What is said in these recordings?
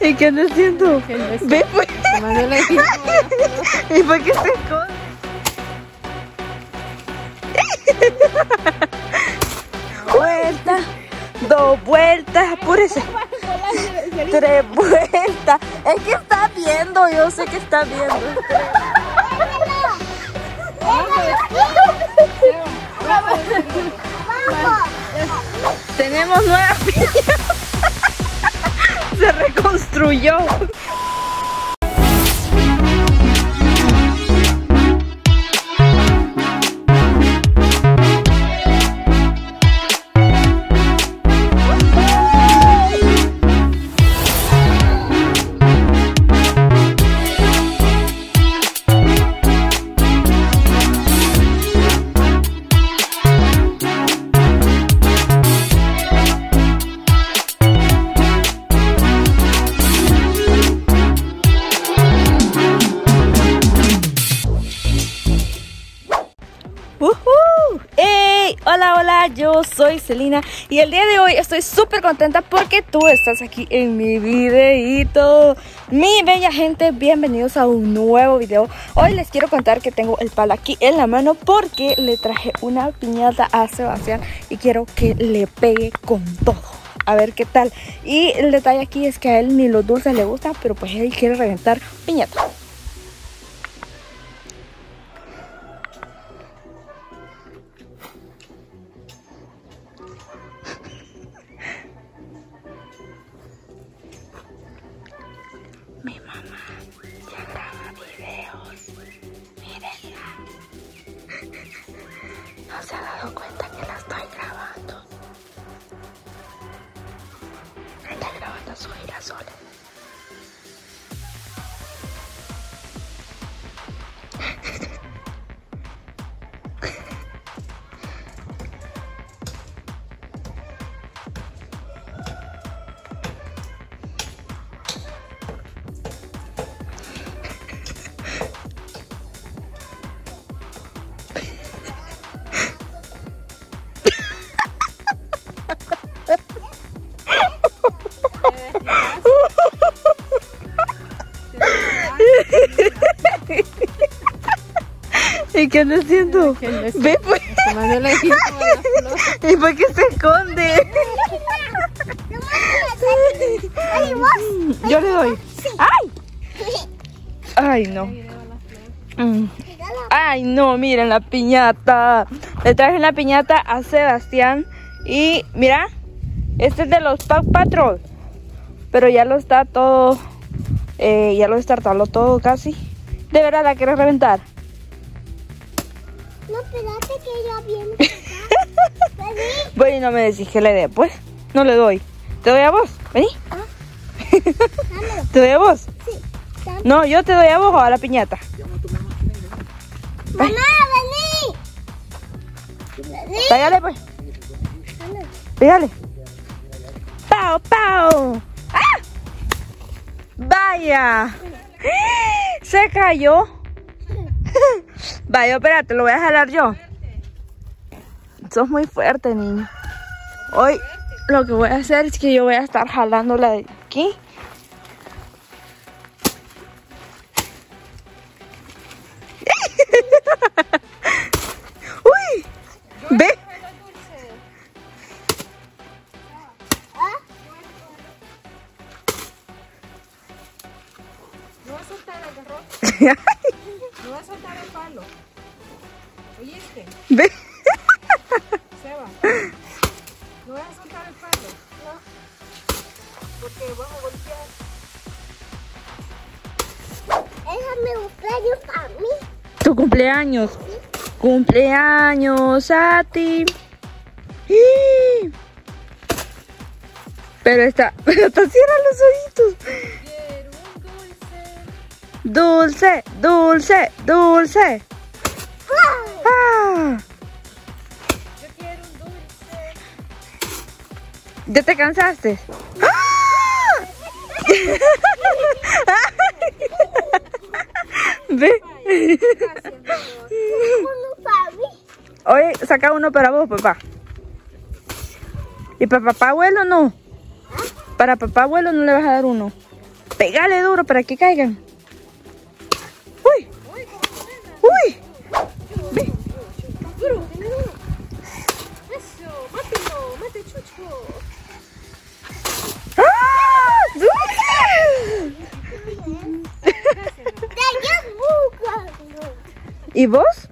¿Y qué andas haciendo? Ve pues. ¿Y por qué se esconde? Vuelta, dos vueltas, apúrese. Tres vueltas. Es que está viendo, yo sé que está viendo. Tenemos nueva piña. Se reconstruyó. Yo soy Selina y el día de hoy estoy súper contenta porque tú estás aquí en mi videíto. Mi bella gente, bienvenidos a un nuevo video. Hoy les quiero contar que tengo el palo aquí en la mano porque le traje una piñata a Sebastián y quiero que le pegue con todo. A ver qué tal. Y el detalle aquí es que a él ni los dulces le gustan, pero pues él quiere reventar piñata. ¿Se ha dado cuenta que la estoy grabando? Está grabando sus girasoles. ¿Y qué andas haciendo? Ve pues. ¿Y por qué se esconde? Yo le doy. ¡Ay! ¡Ay, no! ¡Ay, no! Miren la piñata. Le traje la piñata a Sebastián. Y mira, este es de los Paw Patrol. Pero ya lo está todo. Ya lo destartaló todo casi. ¿De verdad la quieres reventar? No, espérate que ya viene. Bueno, y no me decís que le dé, pues. No le doy. Te doy a vos. Vení. Ah. ¿Te doy a vos? Sí. Dame. No, yo te doy a vos o a la piñata. Mamá, vení. Pégale, pues. Pégale. Pau, pau. ¡Ah! Vaya. Se cayó. Vaya, espérate, lo voy a jalar yo. Sos muy fuerte, niño. Hoy lo que voy a hacer es que yo voy a estar jalándola de aquí. ¡Uy! ¿Ve? No va a soltar el garrote. No va a soltar el palo. ¿Oíste? Ve. Seba. No vas a soltar el palo. No. Porque vamos a golpear. Es mi cumpleaños para mí. Tu cumpleaños. ¿Sí? Cumpleaños a ti. ¡Sí! Pero está cierran los ojitos. Dulce, dulce, dulce. Ah. Yo quiero un dulce. ¿Ya te cansaste? ¡Ah! Ve. Oye, saca uno para vos, papá. ¿Y para papá abuelo no? Para papá abuelo no le vas a dar uno. Pégale duro para que caigan. ¡Uy! ¡Uy! ¡Ve! ¡Duro! ¡Eso! ¡Mátelo! ¡Mate Chucho! ¡Ah! ¡Duro! ¿Y vos?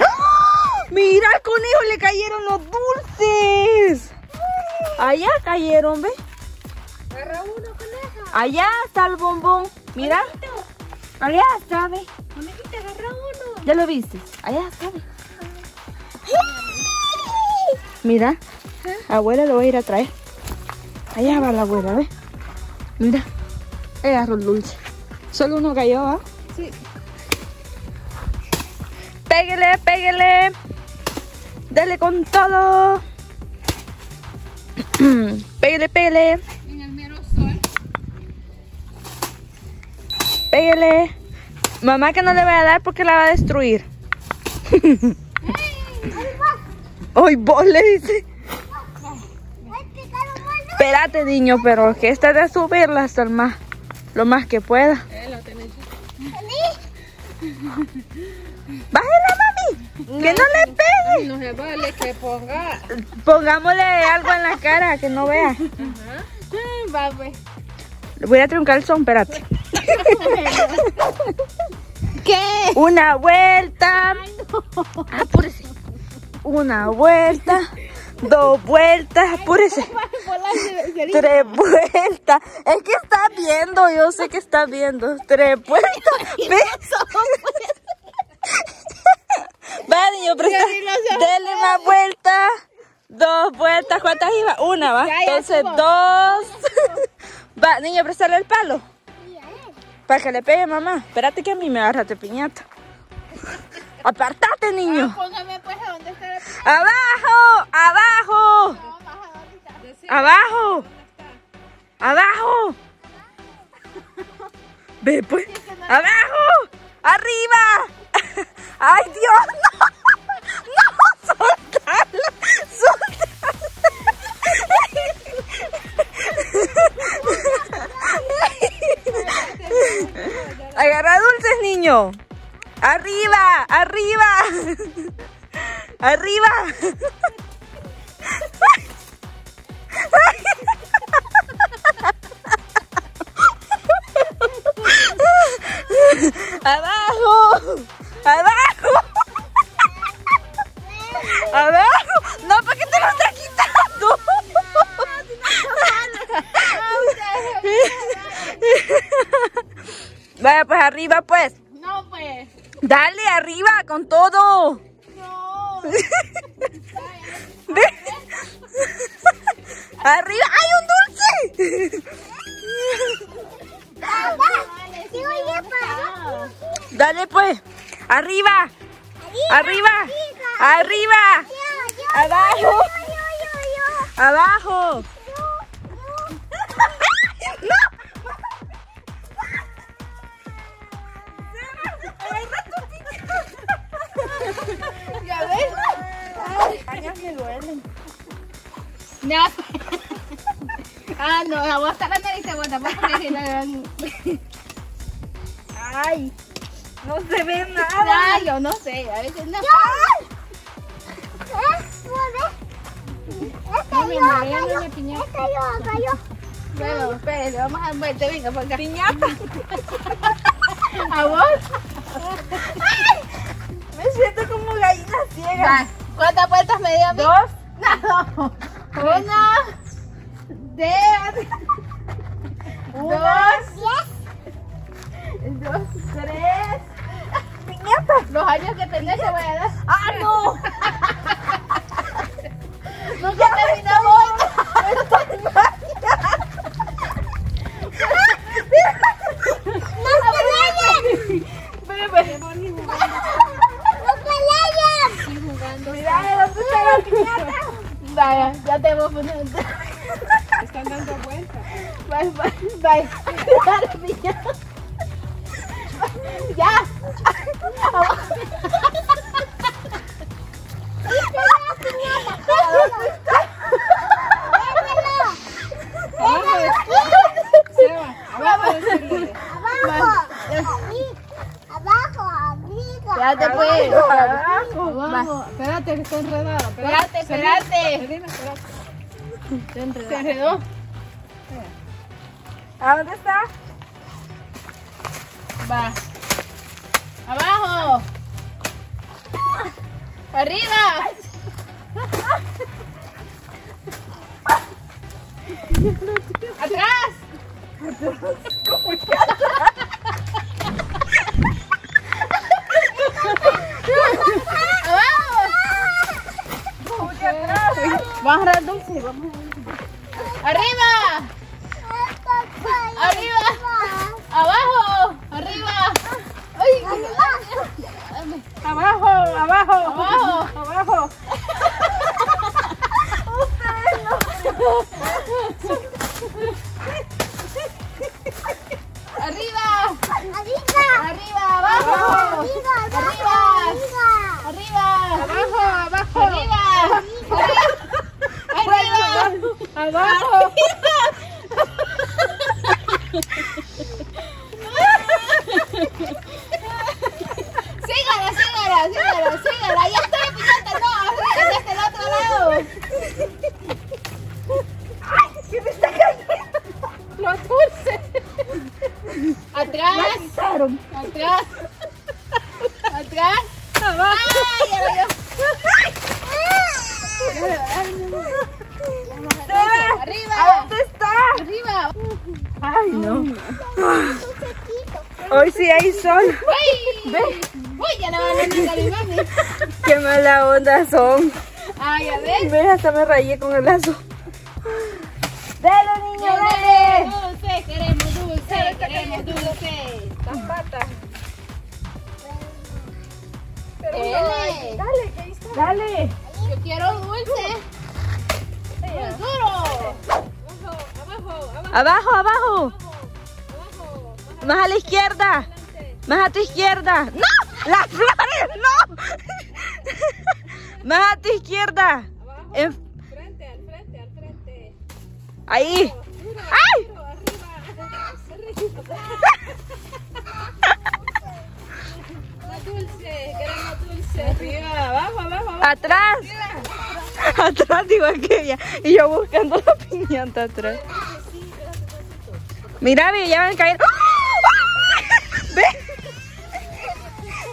¡Ah! ¡Mira, al conejo le cayeron los dulces! Allá cayeron, ve. Agarra uno, coneja. Allá está el bombón. Mira. Conejito. Allá está, ve. Conejita, agarra uno. Ya lo viste. Allá está, ve. ¡Sí! Mira. ¿Eh? Abuela lo voy a ir a traer. Allá va la abuela, ve. Mira. Agarró el dulce. Solo uno cayó, ¿va? Sí. Pégale, pégale. Dale con todo. Pégale, pégale. En el mero sol. Pégale. Mamá que no le va a dar porque la va a destruir. ¡Hey! ¡Hoy vos le dice! Espérate, niño, pero que esta de subirla hasta el más, lo más que pueda. ¡Bájela, mami! ¡Que no le pegue! No se vale que ponga... Pongámosle algo en la cara, que no vea. Ajá. Va, pues. Le voy a traer un calzón, espérate. ¿Qué? Una vuelta. Ay, no. Apúrese. Una vuelta. Dos vueltas, apúrese. Tres vueltas. Es que está viendo, yo sé que está viendo. Tres vueltas. ¿Ves? Va, niño, presta. Dele una vuelta. Dos vueltas. ¿Cuántas iba? Una, va. Entonces, dos. Va, niño, prestale el palo. Para que le pegue, mamá. Espérate que a mí me agarraste piñata. Apartate, niño. Póngame, pues, a dónde está la piñata. ¡Abajo! ¡Abajo! ¡Abajo! ¡Abajo! Ve, pues. ¡Abajo! ¡Arriba! ¡Ay, Dios! ¡No! ¡No! ¡Soltala! ¡Soltala! ¡Agarra dulces, niño! ¡Arriba! ¡Arriba! ¡Arriba! ¡Abajo! ¡Abajo! ¡Abajo! ¡No, para que te lo está quitando! Vaya, pues arriba, pues. No, pues. Dale, arriba, con todo. No. ¿Ves? Arriba. ¡Hay un dulce! Dale, pues. Arriba, arriba, arriba, arriba. Yo, abajo, yo. Abajo. Yo. ¡No! ¿Ya ves? Las cañas me duelen. No. Ah, no, la voy a estar la nariz de vuelta. Ay. No se ve nada. No, yo no sé, a veces no. Esta cayó. Bueno, espérate, vamos a dar vuelta, venga, por acá. Piñata. ¿A vos? Ay, me siento como gallina ciega. ¿Cuántas vueltas me dio a mí? Dos. No. Una. Tres. Dos. Tres. Los años que tenés te voy a dar. ¡Ah, no! ¡Nunca terminamos! ¡Estoy mal! ¡No se vayan! ¡No se vayan! ¡Mira, no se piñata! Vaya, ya te voy a poner. Están dando vueltas. Bye, bye, bye. ¡Dale, piñata! ¡Ya! ¡Abajo! Espérate, pues. Abajo. Espérate, que está enredada. Espérate, espérate. Se enredó. ¿A dónde está? Va. Abajo. Arriba. Atrás. ¿Cómo que atrás? Abajo. ¿Cómo que atrás? Vamos a agarrar dulce, vamos. Arriba. Arriba. Abajo. Arriba. Ay, abajo, abajo. Abajo. Abajo. Ustedes no. Arriba. Arriba. Arriba, abajo. Arriba, arriba. Arriba. Abajo, abajo. Arriba. Arriba. Abajo. Sígala, sígala, ya está de piñata, no, acércate hasta el otro lado. ¡Ay, que me está cayendo! ¡Los dulces! ¡Atrás! ¡Atrás! ¡Atrás! ¡Abajo! ¡Ay, ya valió! ¡Arriba! ¿Dónde está? ¡Arriba! ¡Ay, no! Hoy sí hay sol. ¡Uy! ¿Ves? Uy, ya no van a necesitar el mami. Qué mala onda son. Ay, a ver. Ves, hasta me rayé con el lazo. Dale, niña, dale. Dulce, queremos dulce, queremos dulce. Las patas. Pero dale, dale, que ahí está. Dale. Yo quiero dulce. Muy duro. Abajo, abajo. Abajo, abajo. Más a la izquierda. Más a tu izquierda. ¡No! ¡Las flores! ¡No! Más a tu izquierda. Abajo, frente, al frente, al frente. Ahí. Arriba, ¡ay! Arriba, arriba. La dulce, queremos dulce. Arriba, abajo, abajo, abajo. Atrás. Arriba. Atrás, digo aquella. Y yo buscando la piñata atrás. Mira, ya van a caer. ¡Ve!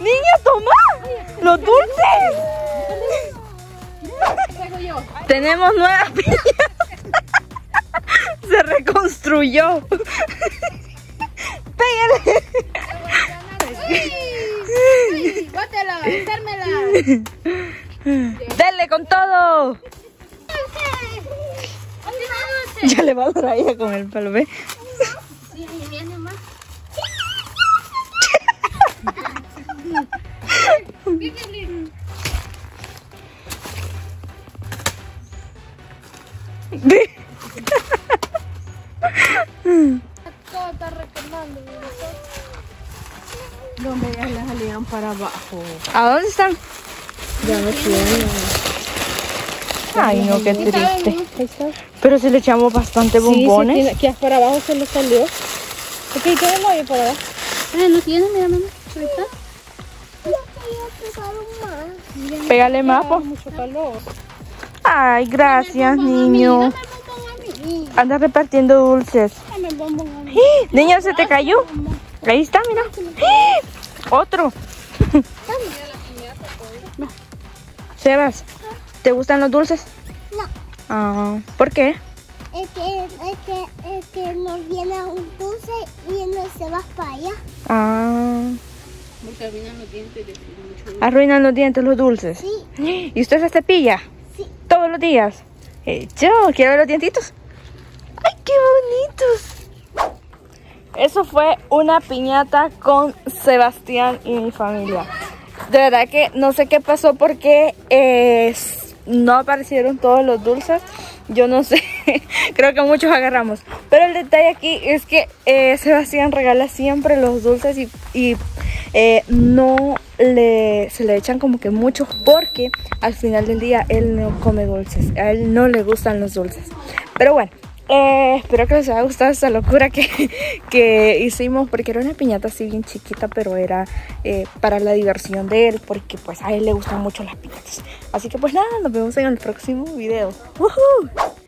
¡Niña, toma! ¡Los dulces! Tenemos nuevas piñas. Se reconstruyó. Pégale. ¡Uy! ¡Bótelo! ¡Sármela! ¡Dale con todo! Ya le va a dar ella con el palo, ¿ve? Sí, viene más. Todo está recargando. ¿Dónde ya las salieron para abajo? ¿A dónde están? Ya no tienen. Ay, no, qué triste. Pero si le echamos bastante bombones. Sí, aquí para abajo se le salió. Ok, ¿qué es lo que para abajo? No tiene, mira, mamá. Ahorita. Pégale más, pues. Mucho calor. Ay, gracias, niño. Anda repartiendo dulces. Niño, se te cayó. Ahí está, mira. Otro. Sebas, ¿te gustan los dulces? No. ¿Por qué? Es que nos viene un dulce y no se va para allá. Ah. Porque arruinan los dientes. Arruinan los dientes los dulces. Sí. ¿Y usted se cepilla? Sí. Todos los días. Yo quiero ver los dientitos. ¡Ay, qué bonitos! Eso fue una piñata con Sebastián y mi familia. De verdad que no sé qué pasó porque no aparecieron todos los dulces. Yo no sé, creo que muchos agarramos. Pero el detalle aquí es que Sebastián regala siempre los dulces y no se le echan como que muchos porque al final del día él no come dulces. A él no le gustan los dulces. Pero bueno, Espero que les haya gustado esta locura que hicimos, porque era una piñata así bien chiquita, pero era para la diversión de él, porque pues a él le gustan mucho las piñatas. Así que pues nada, nos vemos en el próximo video. ¡Woohoo!